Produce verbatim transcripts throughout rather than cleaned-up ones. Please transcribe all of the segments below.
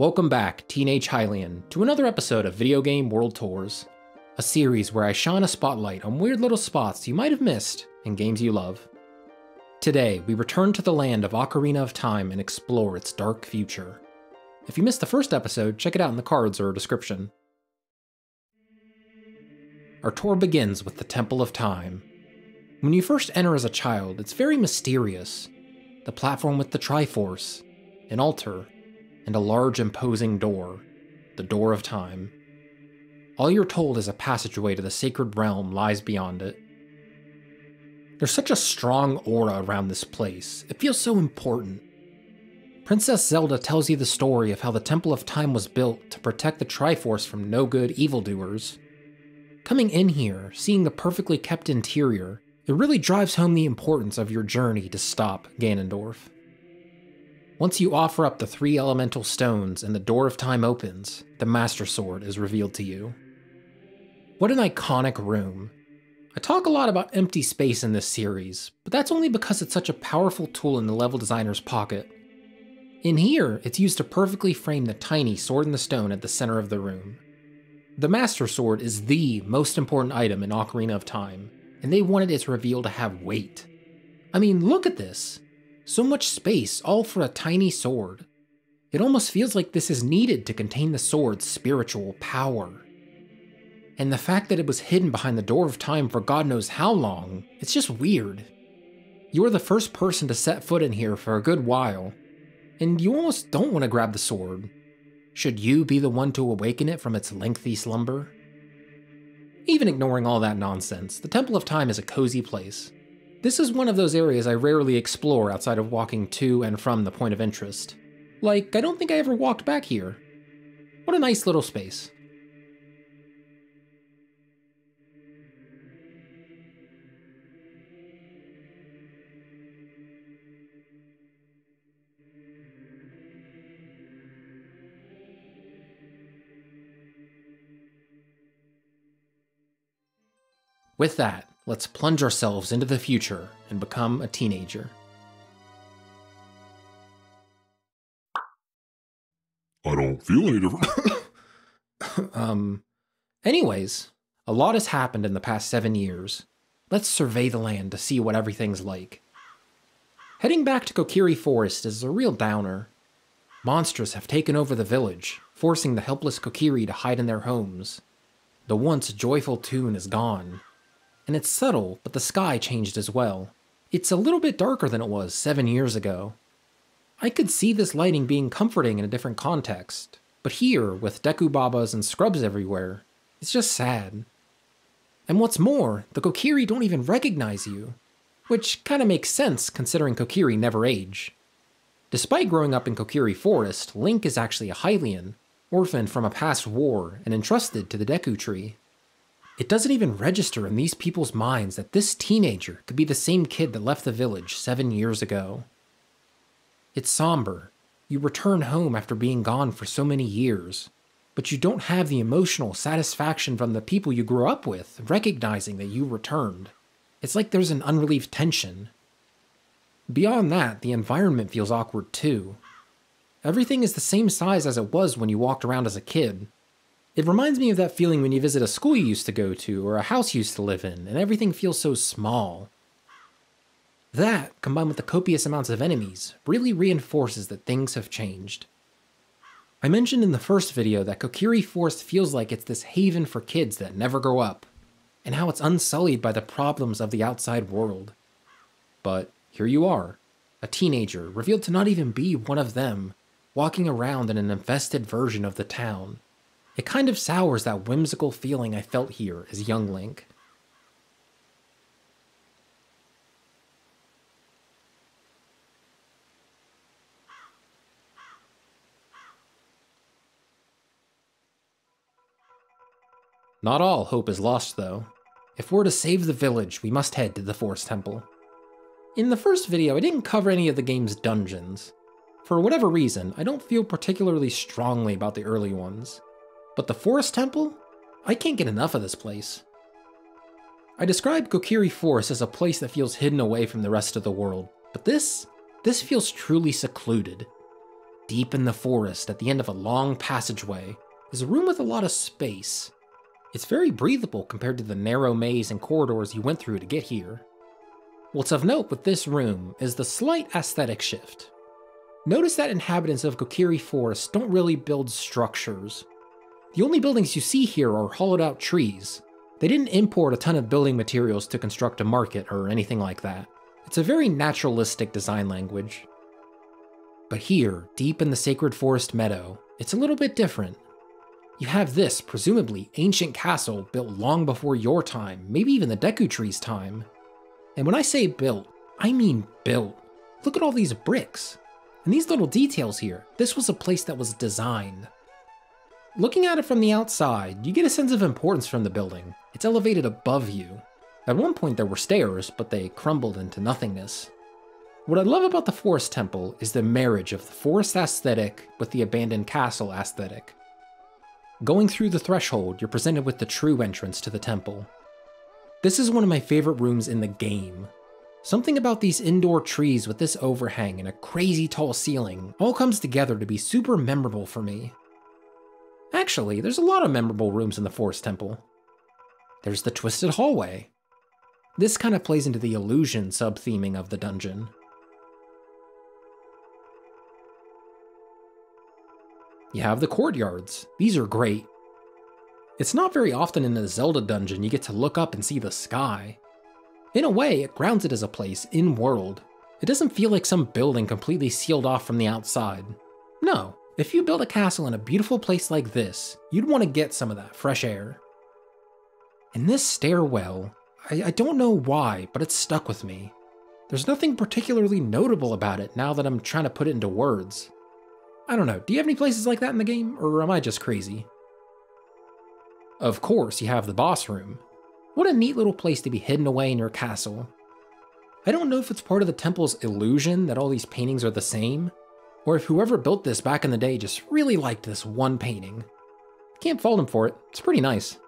Welcome back, Teenage Hylian, to another episode of Video Game World Tours, a series where I shine a spotlight on weird little spots you might have missed in games you love. Today, we return to the land of Ocarina of Time and explore its dark future. If you missed the first episode, check it out in the cards or description. Our tour begins with the Temple of Time. When you first enter as a child, it's very mysterious. The platform with the Triforce, an altar, and a large imposing door, the Door of Time. All you're told is a passageway to the sacred realm lies beyond it. There's such a strong aura around this place, it feels so important. Princess Zelda tells you the story of how the Temple of Time was built to protect the Triforce from no-good evildoers. Coming in here, seeing the perfectly kept interior, it really drives home the importance of your journey to stop Ganondorf. Once you offer up the three elemental stones and the Door of Time opens, the Master Sword is revealed to you. What an iconic room. I talk a lot about empty space in this series, but that's only because it's such a powerful tool in the level designer's pocket. In here, it's used to perfectly frame the tiny sword in the stone at the center of the room. The Master Sword is the most important item in Ocarina of Time, and they wanted its reveal to have weight. I mean, look at this! So much space, all for a tiny sword. It almost feels like this is needed to contain the sword's spiritual power. And the fact that it was hidden behind the Door of Time for God knows how long, it's just weird. You are the first person to set foot in here for a good while, and you almost don't want to grab the sword. Should you be the one to awaken it from its lengthy slumber? Even ignoring all that nonsense, the Temple of Time is a cozy place. This is one of those areas I rarely explore outside of walking to and from the point of interest. Like, I don't think I ever walked back here. What a nice little space. With that, let's plunge ourselves into the future and become a teenager. I don't feel any different. um, anyways, a lot has happened in the past seven years. Let's survey the land to see what everything's like. Heading back to Kokiri Forest is a real downer. Monsters have taken over the village, forcing the helpless Kokiri to hide in their homes. The once joyful tune is gone. And it's subtle, but the sky changed as well. It's a little bit darker than it was seven years ago. I could see this lighting being comforting in a different context, but here, with Deku Babas and scrubs everywhere, it's just sad. And what's more, the Kokiri don't even recognize you, which kinda makes sense considering Kokiri never age. Despite growing up in Kokiri Forest, Link is actually a Hylian, orphaned from a past war and entrusted to the Deku Tree. It doesn't even register in these people's minds that this teenager could be the same kid that left the village seven years ago. It's somber. You return home after being gone for so many years, but you don't have the emotional satisfaction from the people you grew up with recognizing that you returned. It's like there's an unrelieved tension. Beyond that, the environment feels awkward too. Everything is the same size as it was when you walked around as a kid. It reminds me of that feeling when you visit a school you used to go to or a house you used to live in, and everything feels so small. That, combined with the copious amounts of enemies, really reinforces that things have changed. I mentioned in the first video that Kokiri Forest feels like it's this haven for kids that never grow up, and how it's unsullied by the problems of the outside world. But here you are, a teenager revealed to not even be one of them, walking around in an infested version of the town. It kind of sours that whimsical feeling I felt here as young Link. Not all hope is lost, though. If we're to save the village, we must head to the Forest Temple. In the first video, I didn't cover any of the game's dungeons. For whatever reason, I don't feel particularly strongly about the early ones. But the Forest Temple? I can't get enough of this place. I described Kokiri Forest as a place that feels hidden away from the rest of the world, but this? This feels truly secluded. Deep in the forest, at the end of a long passageway, is a room with a lot of space. It's very breathable compared to the narrow maze and corridors you went through to get here. What's of note with this room is the slight aesthetic shift. Notice that inhabitants of Kokiri Forest don't really build structures. The only buildings you see here are hollowed out trees. They didn't import a ton of building materials to construct a market or anything like that. It's a very naturalistic design language. But here, deep in the Sacred Forest Meadow, it's a little bit different. You have this presumably ancient castle built long before your time, maybe even the Deku Tree's time. And when I say built, I mean built. Look at all these bricks. And these little details here, this was a place that was designed. Looking at it from the outside, you get a sense of importance from the building. It's elevated above you. At one point there were stairs, but they crumbled into nothingness. What I love about the Forest Temple is the marriage of the forest aesthetic with the abandoned castle aesthetic. Going through the threshold, you're presented with the true entrance to the temple. This is one of my favorite rooms in the game. Something about these indoor trees with this overhang and a crazy tall ceiling all comes together to be super memorable for me. Actually, there's a lot of memorable rooms in the Forest Temple. There's the twisted hallway. This kind of plays into the illusion sub-theming of the dungeon. You have the courtyards. These are great. It's not very often in a Zelda dungeon you get to look up and see the sky. In a way, it grounds it as a place in-world. It doesn't feel like some building completely sealed off from the outside. No, if you build a castle in a beautiful place like this, you'd want to get some of that fresh air. And this stairwell, I, I don't know why, but it's stuck with me. There's nothing particularly notable about it now that I'm trying to put it into words. I don't know, do you have any places like that in the game, or am I just crazy? Of course, you have the boss room. What a neat little place to be hidden away in your castle. I don't know if it's part of the temple's illusion that all these paintings are the same, or if whoever built this back in the day just really liked this one painting. Can't fault him for it, it's pretty nice.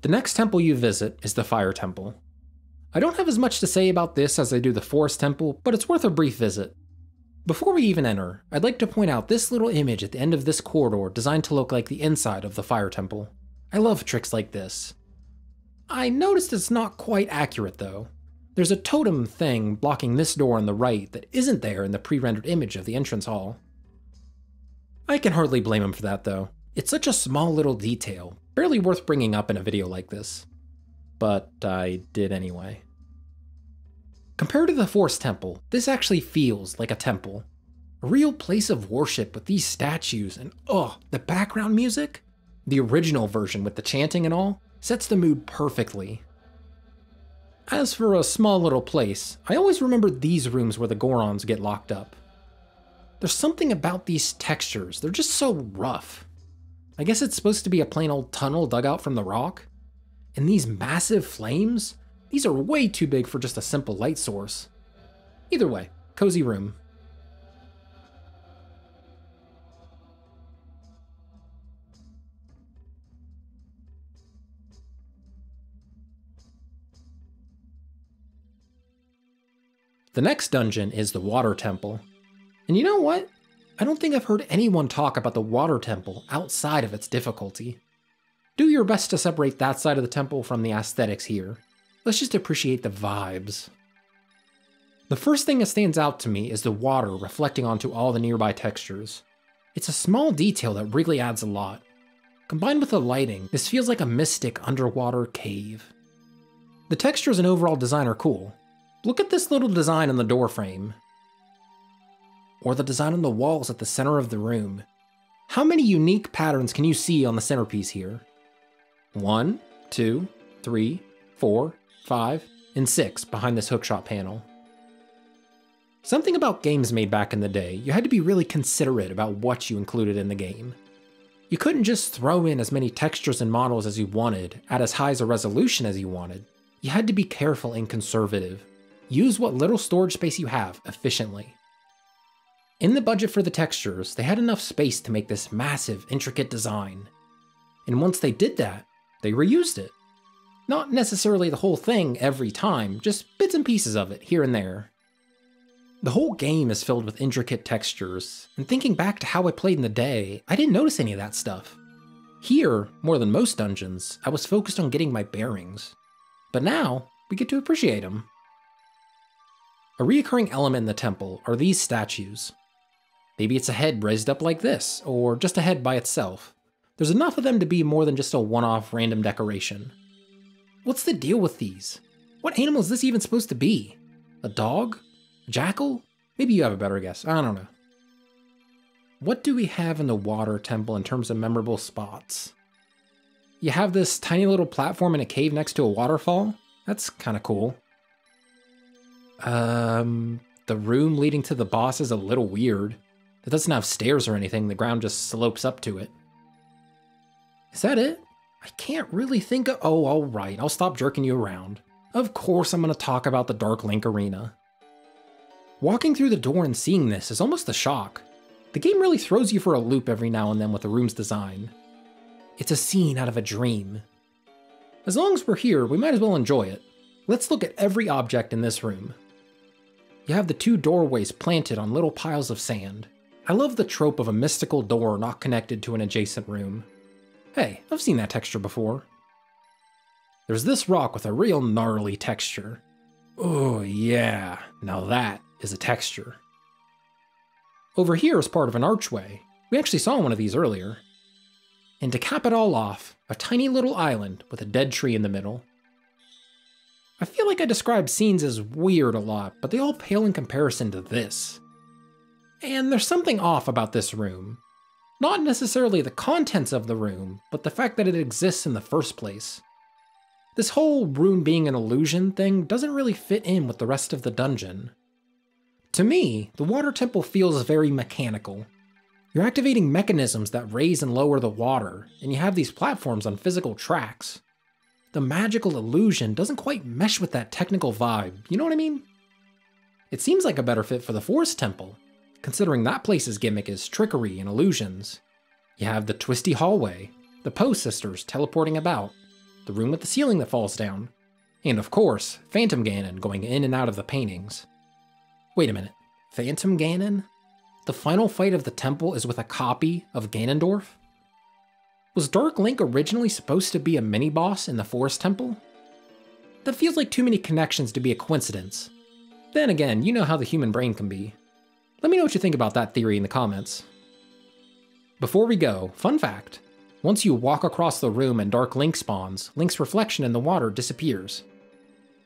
The next temple you visit is the Fire Temple. I don't have as much to say about this as I do the Forest Temple, but it's worth a brief visit. Before we even enter, I'd like to point out this little image at the end of this corridor designed to look like the inside of the Fire Temple. I love tricks like this. I noticed it's not quite accurate though. There's a totem thing blocking this door on the right that isn't there in the pre-rendered image of the entrance hall. I can hardly blame him for that though. It's such a small little detail, barely worth bringing up in a video like this, but I did anyway. Compared to the Forest Temple, this actually feels like a temple. A real place of worship with these statues and oh, the background music? The original version with the chanting and all sets the mood perfectly. As for a small little place, I always remembered these rooms where the Gorons get locked up. There's something about these textures, they're just so rough. I guess it's supposed to be a plain old tunnel dug out from the rock. And these massive flames? These are way too big for just a simple light source. Either way, cozy room. The next dungeon is the Water Temple. And you know what? I don't think I've heard anyone talk about the Water Temple outside of its difficulty. Do your best to separate that side of the temple from the aesthetics here. Let's just appreciate the vibes. The first thing that stands out to me is the water reflecting onto all the nearby textures. It's a small detail that really adds a lot. Combined with the lighting, this feels like a mystic underwater cave. The textures and overall design are cool. Look at this little design on the door frame. Or the design on the walls at the center of the room. How many unique patterns can you see on the centerpiece here? One, two, three, four, five, and six behind this hookshot panel. Something about games made back in the day, you had to be really considerate about what you included in the game. You couldn't just throw in as many textures and models as you wanted, at as high as a resolution as you wanted. You had to be careful and conservative. Use what little storage space you have efficiently. In the budget for the textures, they had enough space to make this massive, intricate design. And once they did that, they reused it. Not necessarily the whole thing every time, just bits and pieces of it here and there. The whole game is filled with intricate textures, and thinking back to how I played in the day, I didn't notice any of that stuff. Here, more than most dungeons, I was focused on getting my bearings. But now, we get to appreciate them. A recurring element in the temple are these statues. Maybe it's a head raised up like this, or just a head by itself. There's enough of them to be more than just a one-off random decoration. What's the deal with these? What animal is this even supposed to be? A dog? A jackal? Maybe you have a better guess, I don't know. What do we have in the Water Temple in terms of memorable spots? You have this tiny little platform in a cave next to a waterfall? That's kinda cool. Um, the room leading to the boss is a little weird. It doesn't have stairs or anything, the ground just slopes up to it. Is that it? I can't really think of- oh, alright, I'll stop jerking you around. Of course I'm gonna talk about the Dark Link Arena. Walking through the door and seeing this is almost a shock. The game really throws you for a loop every now and then with the room's design. It's a scene out of a dream. As long as we're here, we might as well enjoy it. Let's look at every object in this room. You have the two doorways planted on little piles of sand. I love the trope of a mystical door not connected to an adjacent room. Hey, I've seen that texture before. There's this rock with a real gnarly texture. Oh yeah, now that is a texture. Over here is part of an archway. We actually saw one of these earlier. And to cap it all off, a tiny little island with a dead tree in the middle. I feel like I describe scenes as weird a lot, but they all pale in comparison to this. And there's something off about this room. Not necessarily the contents of the room, but the fact that it exists in the first place. This whole room being an illusion thing doesn't really fit in with the rest of the dungeon. To me, the Water Temple feels very mechanical. You're activating mechanisms that raise and lower the water, and you have these platforms on physical tracks. The magical illusion doesn't quite mesh with that technical vibe, you know what I mean? It seems like a better fit for the Forest Temple, considering that place's gimmick is trickery and illusions. You have the twisty hallway, the Poe sisters teleporting about, the room with the ceiling that falls down, and of course, Phantom Ganon going in and out of the paintings. Wait a minute, Phantom Ganon? The final fight of the temple is with a copy of Ganondorf? Was Dark Link originally supposed to be a mini-boss in the Forest Temple? That feels like too many connections to be a coincidence. Then again, you know how the human brain can be. Let me know what you think about that theory in the comments. Before we go, fun fact. Once you walk across the room and Dark Link spawns, Link's reflection in the water disappears.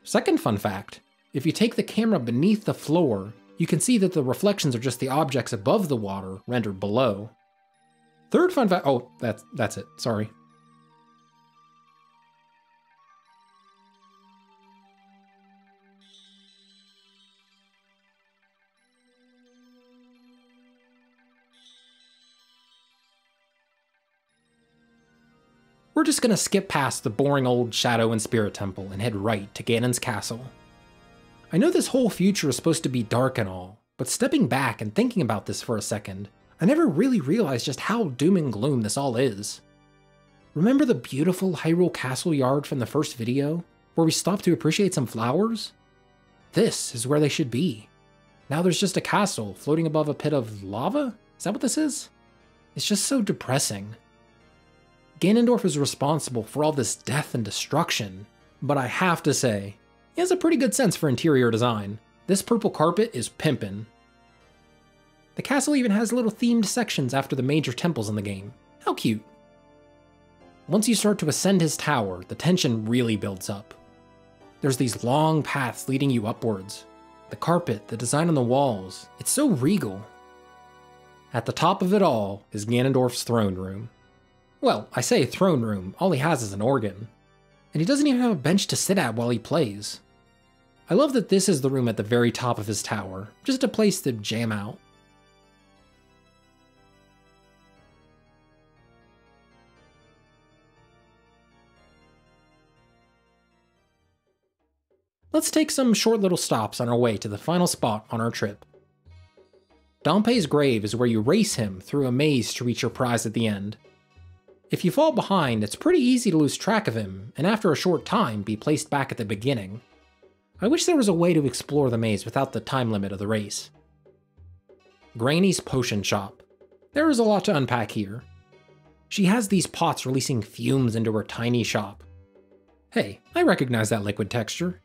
Second fun fact. If you take the camera beneath the floor, you can see that the reflections are just the objects above the water rendered below. Third fun fact- oh, that's, that's it, sorry. We're just gonna skip past the boring old Shadow and Spirit Temple and head right to Ganon's Castle. I know this whole future is supposed to be dark and all, but stepping back and thinking about this for a second, I never really realized just how doom and gloom this all is. Remember the beautiful Hyrule Castle Yard from the first video, where we stopped to appreciate some flowers? This is where they should be. Now there's just a castle floating above a pit of lava? Is that what this is? It's just so depressing. Ganondorf is responsible for all this death and destruction, but I have to say, he has a pretty good sense for interior design. This purple carpet is pimpin'. The castle even has little themed sections after the major temples in the game. How cute. Once you start to ascend his tower, the tension really builds up. There's these long paths leading you upwards. The carpet, the design on the walls, it's so regal. At the top of it all is Ganondorf's throne room. Well, I say throne room, all he has is an organ. And he doesn't even have a bench to sit at while he plays. I love that this is the room at the very top of his tower, just a place to jam out. Let's take some short little stops on our way to the final spot on our trip. Danpei's grave is where you race him through a maze to reach your prize at the end. If you fall behind, it's pretty easy to lose track of him, and after a short time be placed back at the beginning. I wish there was a way to explore the maze without the time limit of the race. Granny's Potion Shop. There is a lot to unpack here. She has these pots releasing fumes into her tiny shop. Hey, I recognize that liquid texture.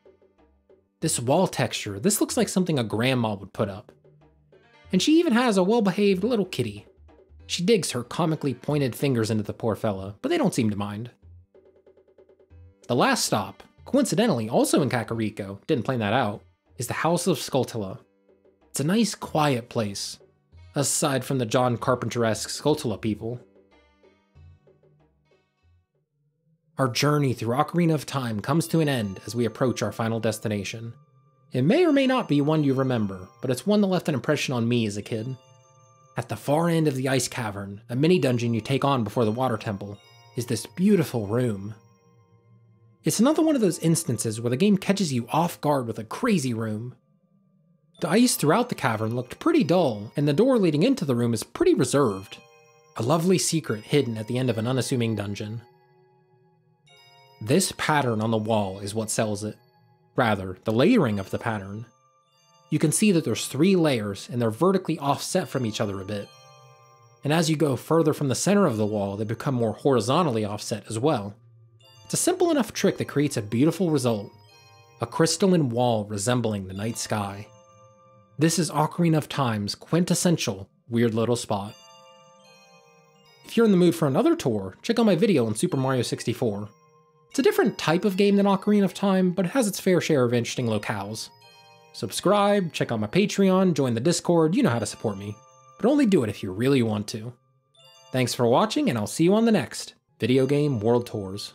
This wall texture, this looks like something a grandma would put up. And she even has a well-behaved little kitty. She digs her comically pointed fingers into the poor fella, but they don't seem to mind. The last stop, coincidentally also in Kakariko, didn't plan that out, is the House of Skulltula. It's a nice quiet place, aside from the John Carpenter-esque Skulltula people. Our journey through Ocarina of Time comes to an end as we approach our final destination. It may or may not be one you remember, but it's one that left an impression on me as a kid. At the far end of the Ice Cavern, a mini-dungeon you take on before the Water Temple, is this beautiful room. It's another one of those instances where the game catches you off guard with a crazy room. The ice throughout the cavern looked pretty dull, and the door leading into the room is pretty reserved. A lovely secret hidden at the end of an unassuming dungeon. This pattern on the wall is what sells it. Rather, the layering of the pattern. You can see that there's three layers, and they're vertically offset from each other a bit. And as you go further from the center of the wall, they become more horizontally offset as well. It's a simple enough trick that creates a beautiful result. A crystalline wall resembling the night sky. This is Ocarina of Time's quintessential weird little spot. If you're in the mood for another tour, check out my video on Super Mario sixty-four. It's a different type of game than Ocarina of Time, but it has its fair share of interesting locales. Subscribe, check out my Patreon, join the Discord, you know how to support me. But only do it if you really want to. Thanks for watching, and I'll see you on the next Video Game World Tours.